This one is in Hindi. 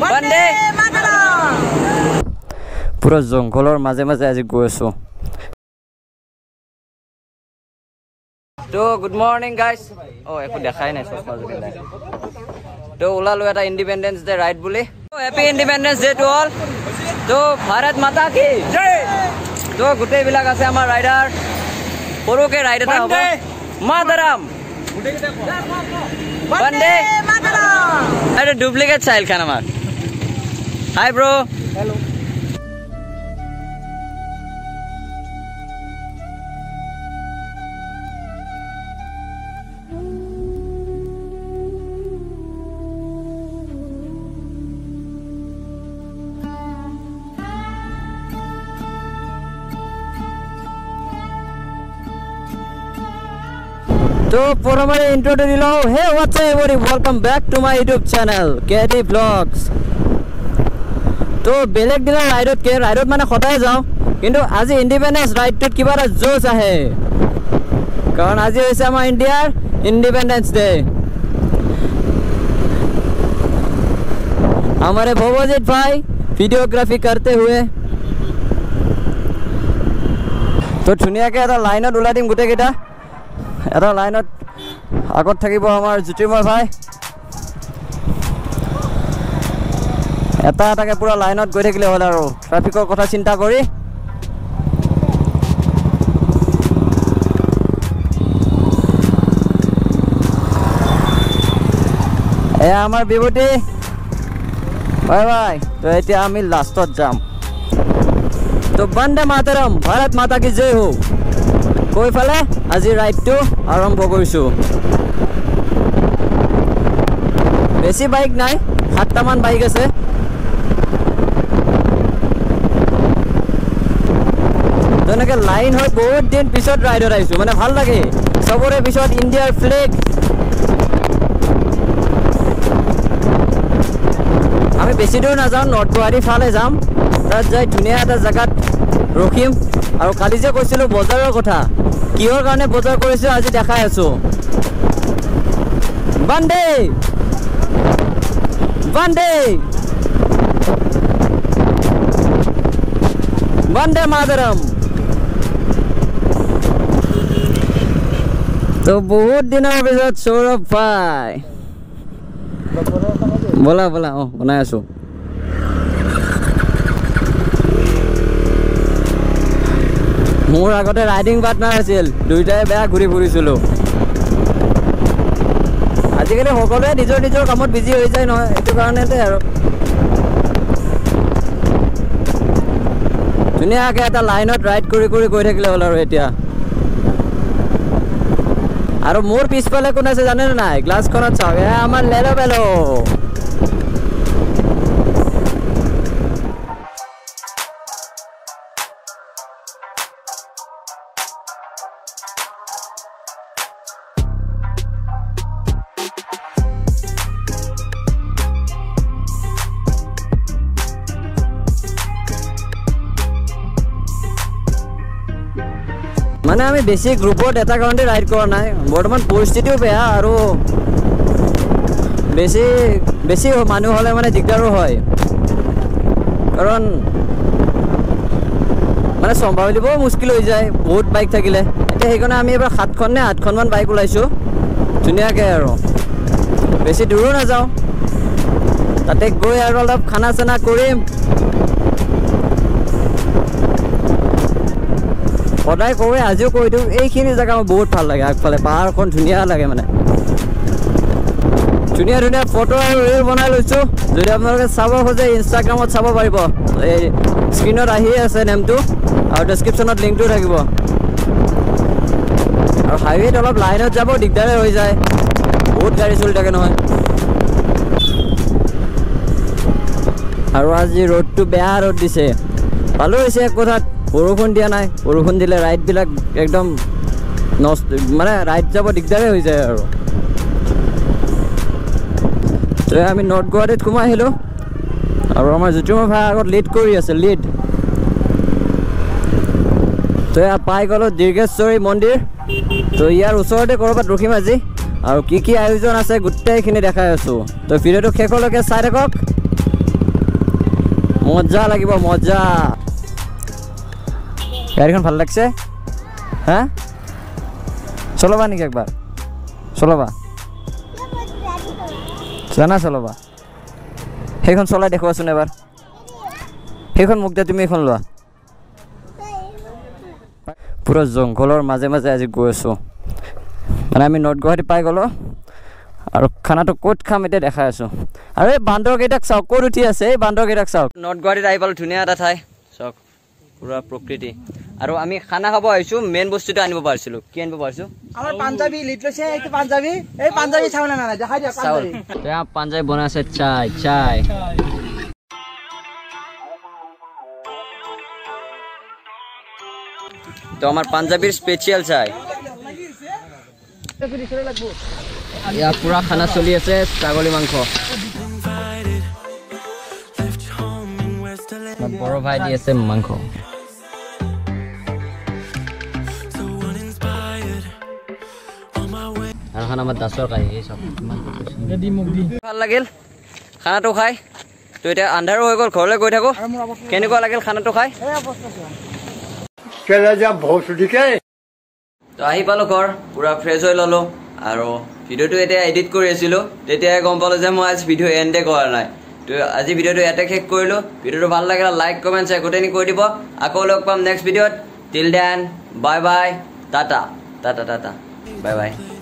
वंदे मातरम। पूरा जंगलर माजे माजे आज गई आसो। तो गुड मर्निंग गाइस। ओ एको देखाय नाय चश्मा जुदि नाय। तो ओलालो एटा इंडिपेंडेंस डे राइट बुले। तो happy independence day to all. तो भारत माता की जय। तो गुटे बिलाग आसे आमार राइडर पुरो के राइडर ता होबो मातरम। गुटे के देखो वंदे मातरम। अरे डुप्लीकेट चाइल्ड खाना मार। Hi bro. हेलो। तो पूरा मैं इंट्रो दे दिला हूं। Hey what's up everybody, welcome back to my YouTube channel KD vlogs. तो बेलेग दिन राइडत के राइडत माने खटाय जाऊ किंतु आज इंडिपेंडेंस राइडत किबारा जोश आहे कारण आज होइसे आमा इंडियार इंडिपेंडेंस डे। हमारे भवजीत भाई वीडियोग्राफी करते हुए तो दुनिया के एटा लाइन उला दिम गुटे केटा एटा लाइन आगत थकिब आमार जुटिमर भाई एटा एटाके पूरा लाइन गई थकिले हल आरो ट्राफिकर कथा चिंता करी। ए आमार बिबुटी बाय बाय। तो एटा आमी लास्टत जाम। तो वंदे मातरम, भारत माता की जय हो। कोई फाले आज राइड तो आरम्भ करिसु। बेसी बाइक नाइ, 7टा मान बाइक आछे। तनेके लाइन हो बहुत दिन पिছত राइडर आइसु माने ভাল লাগে। सबरे पिছত इंडियार फ्लैग आमी बेसी दूर ना जाऊ, नर्थ गुवाहाटी फाले जाम। तात जाय धुनिया এটা জায়গাত रखिम और कल जो कैसे बजारों कथा किहर कारण बजार कर आज देखा आसो। वंदे वंदे वंदे मातरम। तो बहुत दिन पद सौरभ भाई बोला बोला बना आसो। मोर आगते राइडिंग पार्टनार आछिल दुइटाय बेया घुरी फुरिछिलो। आजिकालि सकलोवे निजर निजर कामत बिजी हो जाय नय एतु कारणेते आरो दुनियाके एटा लाइनत राइड करि करि गय थकिले हल आरो। एटा आरो मोर पिछफाले कोन आछे जाने नाय ग्लासखनत चाव। ए आमार लेलो बेलो माने आमी बेसी ग्रुपत एटा कारणते राइड करा नाय। बर्तमान परिस्थितिओ बेया आरो बेसी बेसी मानु हले माने दिगदारो हय कारण माने सम्भालिबो मुश्किल हो जाय बहुत बाइक থাকিলে। এটা হেকনে আমি এবাৰ 7খন নে 8খন মান बाइक উলাইছো ধুনিয়াকে আৰু বেছি দূৰো না যাও। তাতে গৈ আৰু অলপ খানা চানা কৰিম। सदा कवे आज कह दूँ ये जगह मैं बहुत भल लगे। आगफाले पहाड़ धुनिया लगे माने धुनिया धुनिया फटो और रील बना लो। जो अपने चाब खोजे इन्स्टाग्राम चाब पार स्क्रीन आसे नेम तो और डेस्क्रिप्शन लिंक तो थको। और हाईवे अलग लाइन जब दिगदारे हो जाए बहुत गाड़ी चल थके ना। और आज रोड तो बेहद रोड दी से भलो एक कथा बरखुण दिया ना। बरखुण दिले राइड बिलाक एकदम नष्ट माने राइड जाब दिगदारे हो जाए। और तो आम नर्थ गुवाहाटीत सोमाय आहिलो और आमार जुटुमर भाई आगत लीड करी आछे लीड। तो या पाई गलो दीर्घेश्वरी मंदिर। तो यार ओसरते करबात रखिम आज और की आयोजन आछे गोटेखिनि देखाय आसो। तो भिडिओ शेषलके चाइ थाকক। मजा लगे मजा गाड़ी भल लगे हाँ चलबा निक एक बार चलबा जाना चलबा सैन चला देखुआन एबार सैन मुख दे तुम ये ला पूरा जंगलर माजे माजे आज गई आसो मैं आम नर्थ गुवाहाटी पाई गलो और खाना तो कत खाम इतना देखा आसो और बान्दर कईटाक चाव कत उठी आसे बान्दर कईटाक चाव नर्थ गुवाहाटी आई पाल धुनिया एटा ठाई चाव पूरा प्रकृति और आम खाना खाब आसो मेन बस्तु तो आनब पारछिलो कि आनब पारछो आमार पंजाबी लिट लसे एक पंजाबी ए पंजाबी चावल ना देखा दिया पंजाबी तो यहां पंजाबी बनासे चाय चाय तो हमार पंजाबी स्पेशल चाय या पूरा खाना चलि आसे छागली मांस बड़ भाई दी आसे मांस और खाना मत दासर खाई ये सब यदि मुख दी ভাল লাগিল खाना तो खाई तो এটা আন্ধার হই গল ঘরলে গই থাকো কেনে কো লাগিল খানা তো খাই এই অবস্থা चला जा भौसुडी के तो आही पालो घर पूरा फ्रेश हो ललो और भिडियो तो एटा एडिट कर आसिलो तेतिया गम पालो जे मैं आज भिडियो एंडे कर नाय तो आज भिडियो तो एटा शेष करलो भिडियो तो ভাল लागला लाइक कमेंट शेयर कोटेनी कोइ दिबो आको लग पाम नेक्स्ट भिडियोत till then bye bye tata tata tata bye bye.